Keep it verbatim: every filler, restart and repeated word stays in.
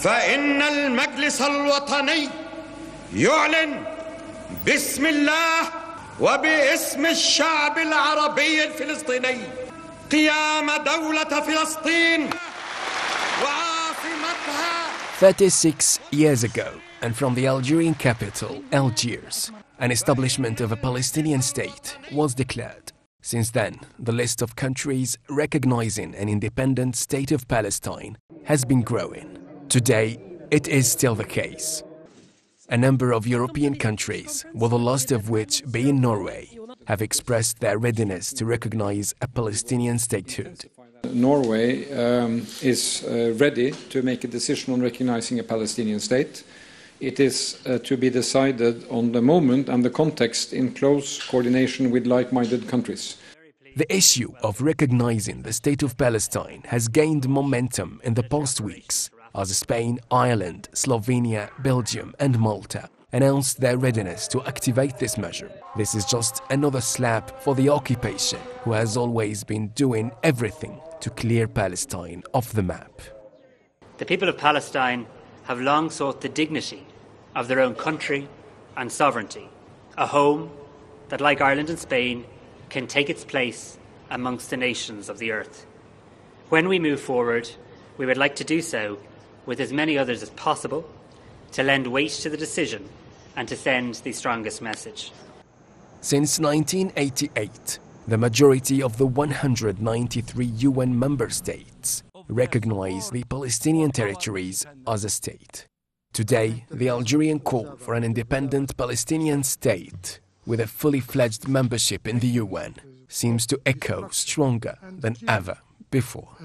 فإن المجلس الوطني يعلن باسم الله وباسم الشعب العربي الفلسطيني قيام دولة فلسطين وعاصمتها. thirty-six years ago, and from the Algerian capital, Algiers, an establishment of a Palestinian state was declared. Since then, the list of countries recognizing an independent state of Palestine has been growing. Today, it is still the case. A number of European countries, with the last of which being Norway, have expressed their readiness to recognize a Palestinian statehood. Norway um, is uh, ready to make a decision on recognizing a Palestinian state. It is uh, to be decided on the moment and the context in close coordination with like-minded countries. The issue of recognizing the state of Palestine has gained momentum in the past weeks, as Spain, Ireland, Slovenia, Belgium and Malta announced their readiness to activate this measure. This is just another slap for the occupation, who has always been doing everything to clear Palestine off the map. The people of Palestine have long sought the dignity of their own country and sovereignty, a home that, like Ireland and Spain, can take its place amongst the nations of the earth. When we move forward, we would like to do so with as many others as possible, to lend weight to the decision and to send the strongest message. Since nineteen eighty-eight, the majority of the one hundred ninety-three U N member states recognize the Palestinian territories as a state. Today, the Algerian call for an independent Palestinian state with a fully fledged membership in the U N seems to echo stronger than ever before.